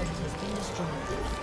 Has been destroyed.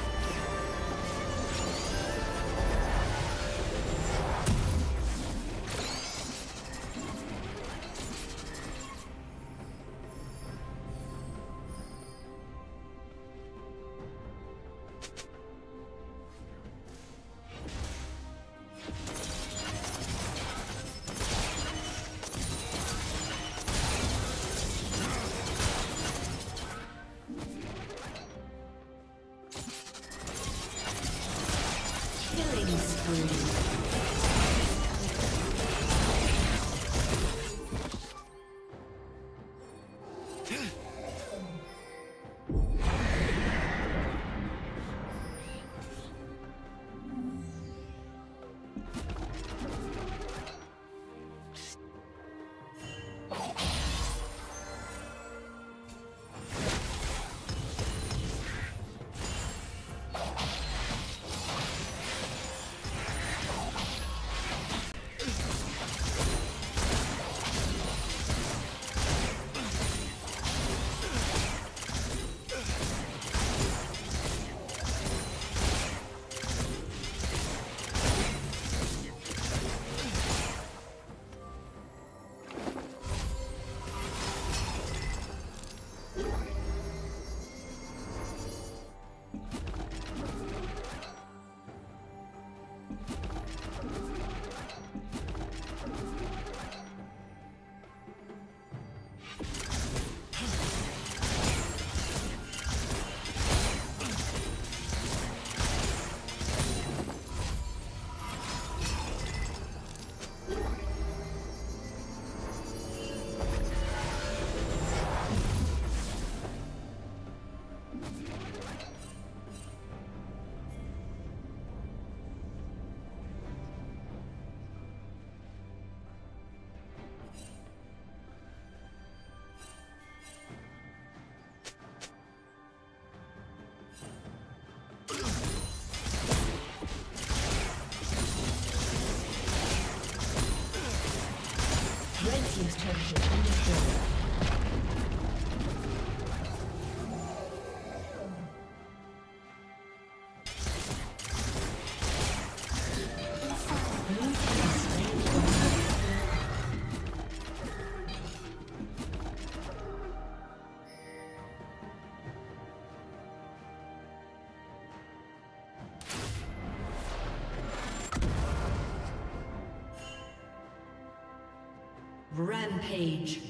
Rampage.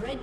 Red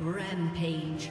Rampage.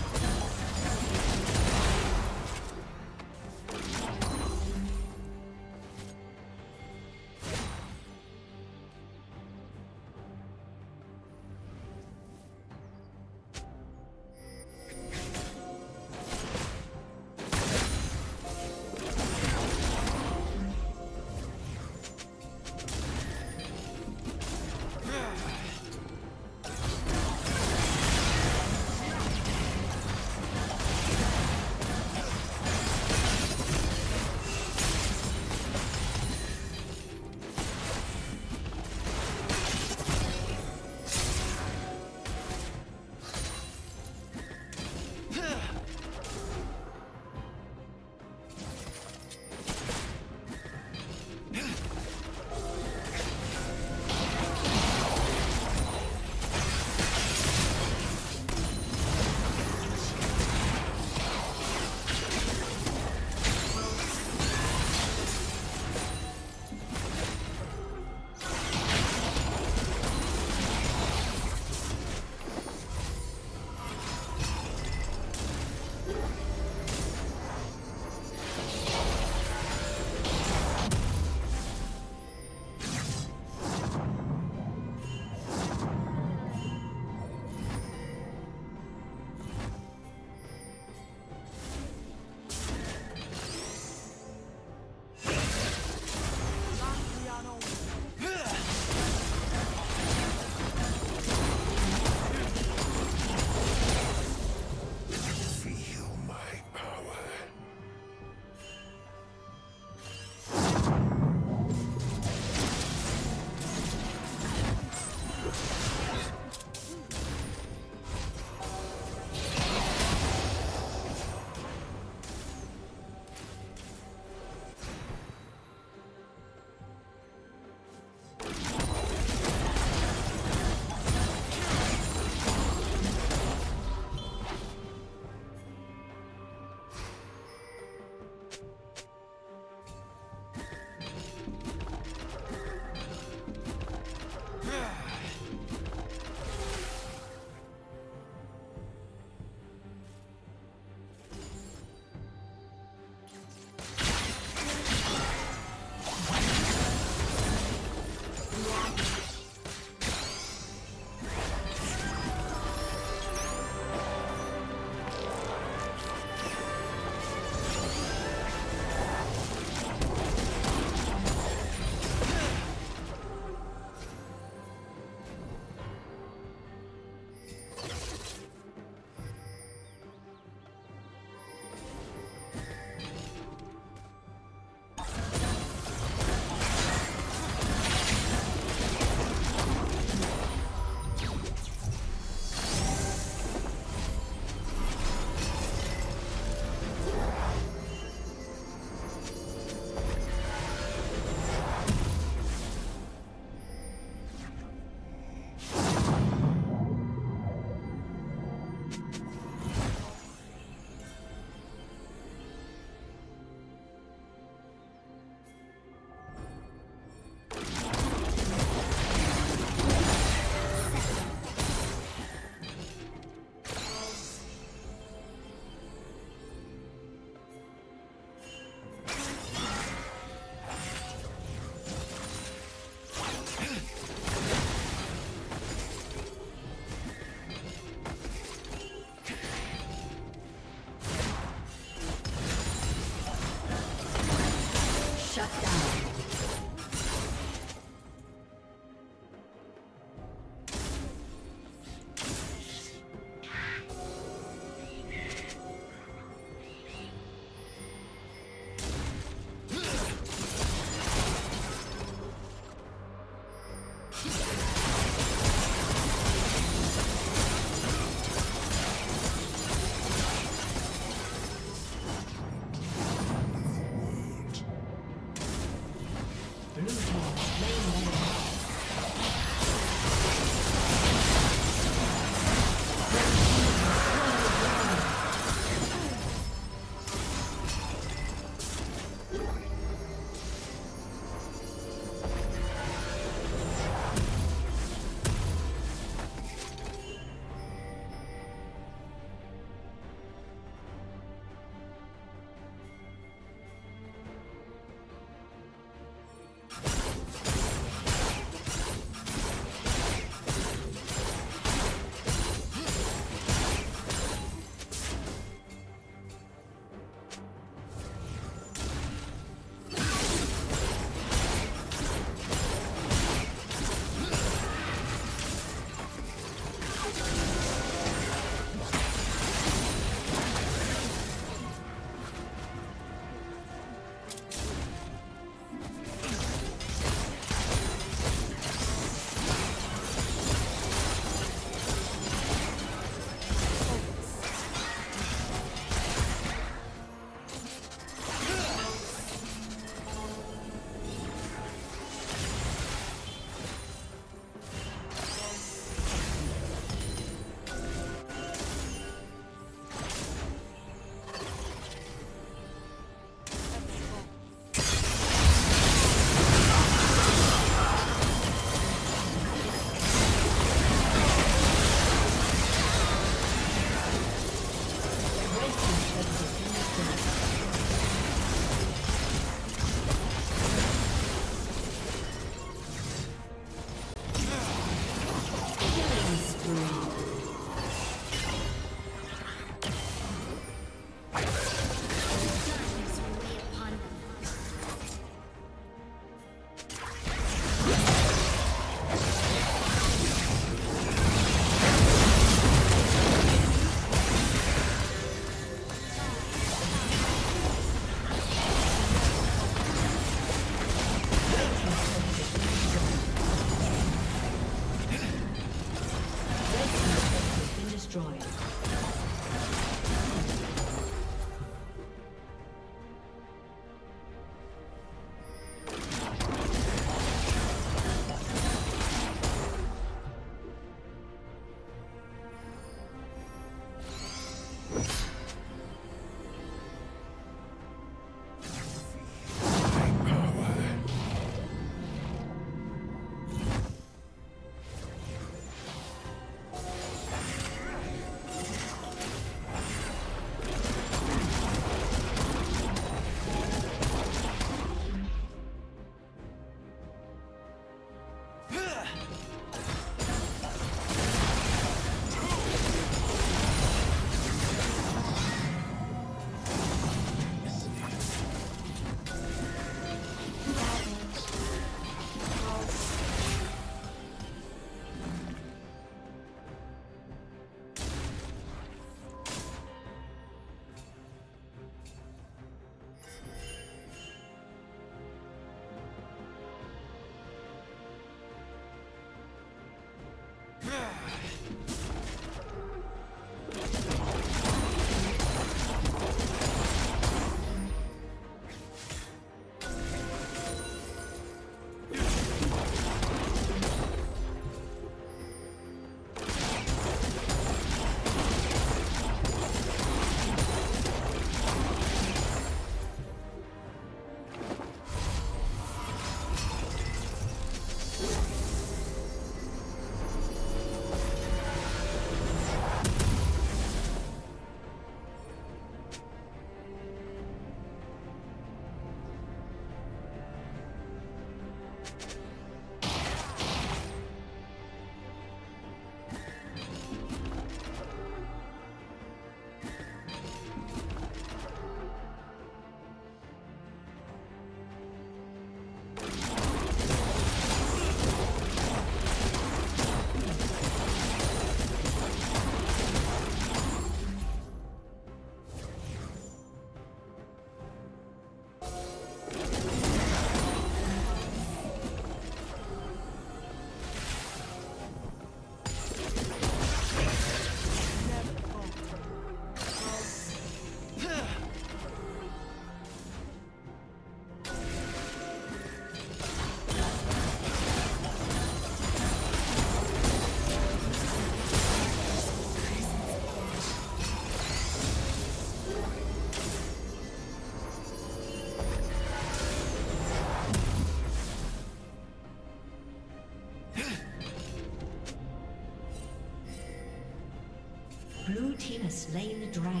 Blue team has slain the dragon.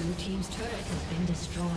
Blue team's turret has been destroyed.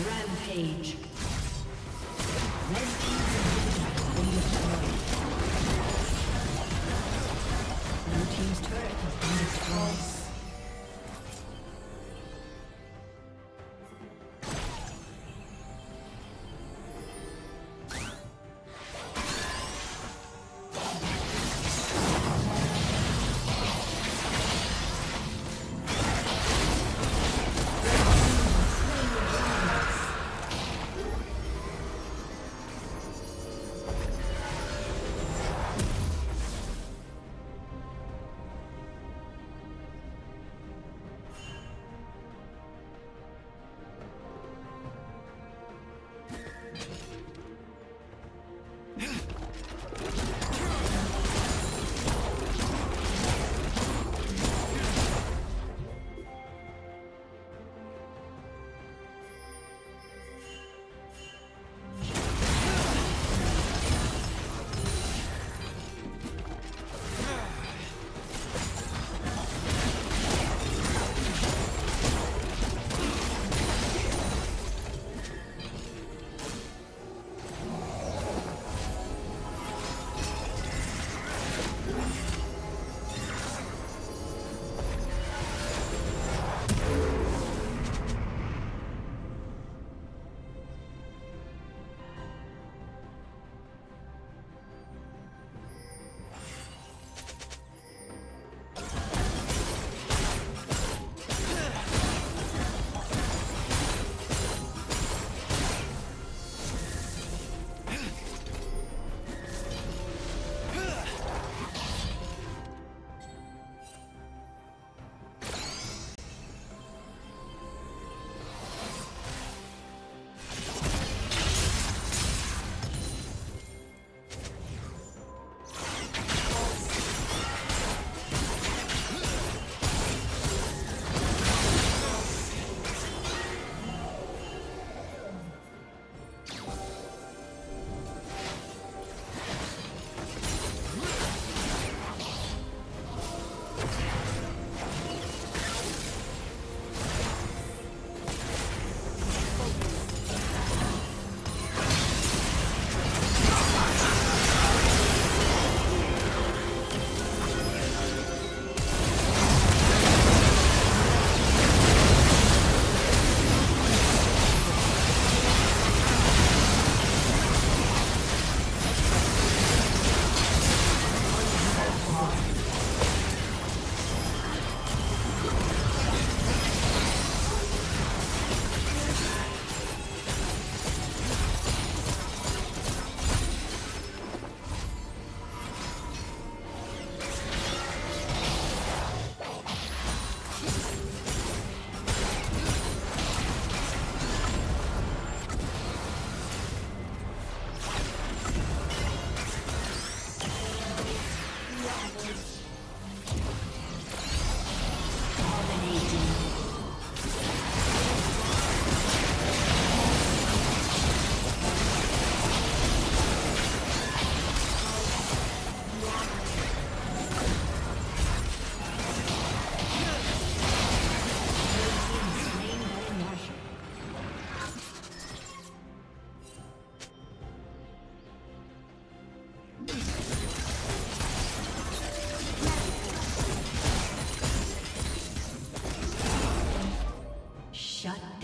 Rampage. Blue team's turret has been destroyed.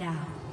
down.